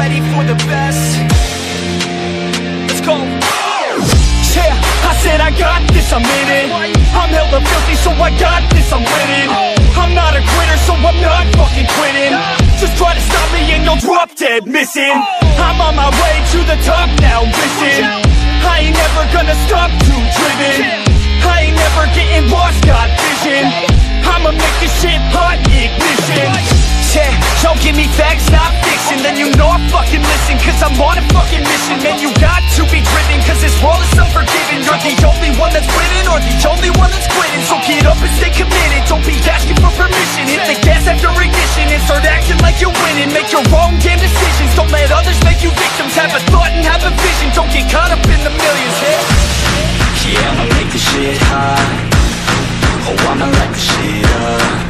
ready for the best. Let's go. Yeah, I said I got this, I'm in it. I'm hella filthy, so I got this, I'm winning. I'm not a quitter, so I'm not fucking quitting. Just try to stop me and you'll drop dead missing. I'm on my way to the top now, listen. I ain't never gonna stop, too driven. I ain't never getting lost, got vision. I'ma make this shit hot, ignition. Yeah, don't give me facts, not fiction. Then you know I fucking listen, cause I'm on a fucking mission. Man, you got to be driven, cause this world is unforgiving. You're the only one that's winning, or the only one that's quitting. So get up and stay committed, don't be asking for permission. Hit the gas after ignition and start acting like you're winning. Make your own damn decisions, don't let others make you victims. Have a thought and have a vision, don't get caught up in the millions. Yeah, yeah, I'ma make this shit hot. Oh, I'ma light this shit up.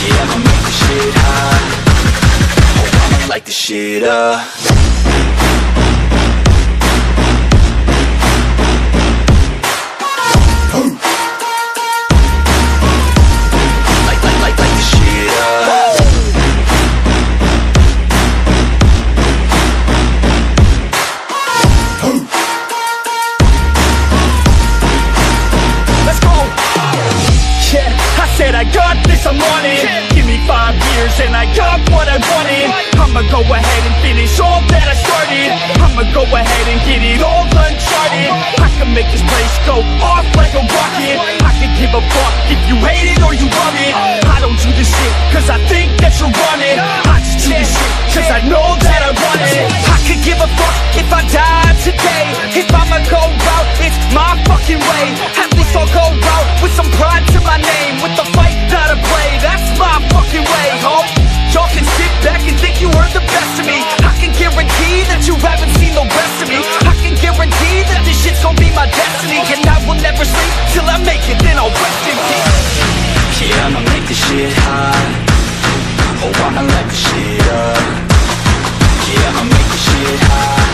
Yeah, I'ma make this shit hot. Oh, I'ma light this shit up. And I got what I wanted. I'ma go ahead and finish all that I started. I'ma go ahead and get it all uncharted. I can make this place go off like a rocket. I can give a fuck if you hate it or you love it. I don't do this shit cause I think that you're running. I just do this shit cause I know that I want it. I could give a fuck if I die today. If I'ma go out, it's my fucking way. At least I'll go out with some pride to my name. With the fight that I play, that's my fucking way. Y'all can sit back and think you heard the best of me. I can guarantee that you haven't seen the rest of me. I can guarantee that this shit's gonna be my destiny. And I will never sleep till I make it, then I'll rest in peace. Yeah, I'ma make this shit hot. Oh, I'ma light this shit up. Yeah, I'ma make this shit hot.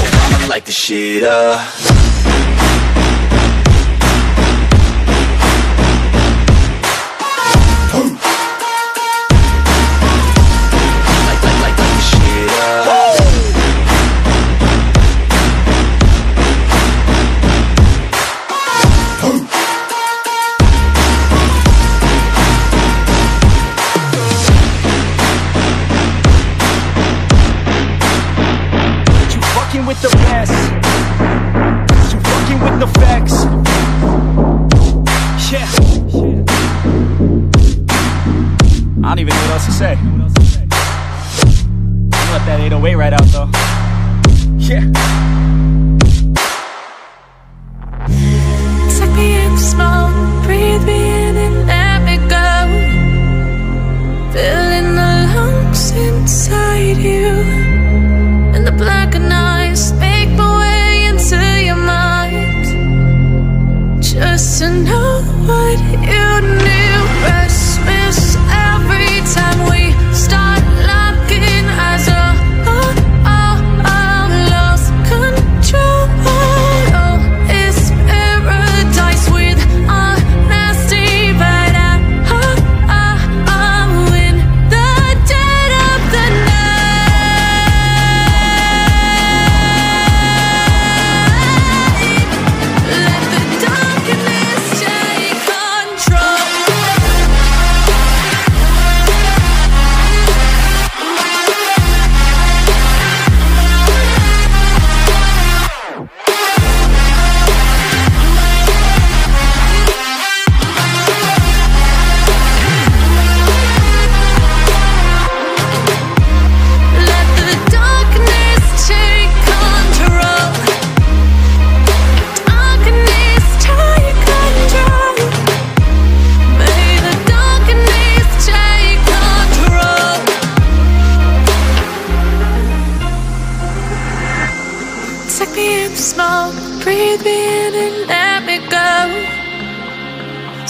Oh, I'ma light this shit up. With the best, you fucking with the facts. Yeah. I don't even know what else to say. I let that 808 right out though. Yeah. Suck me in small, breathe me in and let me go. Filling the lungs inside you. In the black and ice, make my way into your mind. Just to know what you knew. Christmas every time we start looking as a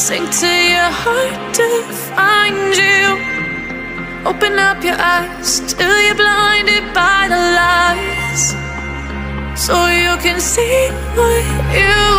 sink to your heart to find you. Open up your eyes till you're blinded by the lies, so you can see what you